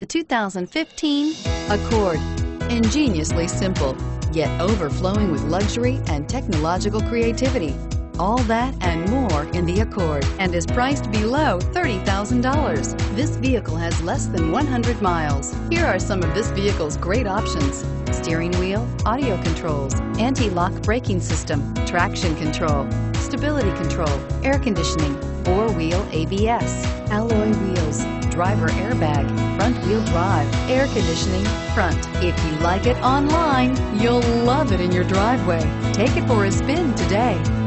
The 2015 Accord. Ingeniously simple, yet overflowing with luxury and technological creativity. All that and more in the Accord, and is priced below $30,000. This vehicle has less than 100 miles. Here are some of this vehicle's great options: steering wheel audio controls, anti-lock braking system, traction control, stability control, air conditioning, four-wheel ABS, alloy wheels, driver airbag, front-wheel drive, air conditioning, front. If you like it online, you'll love it in your driveway. Take it for a spin today.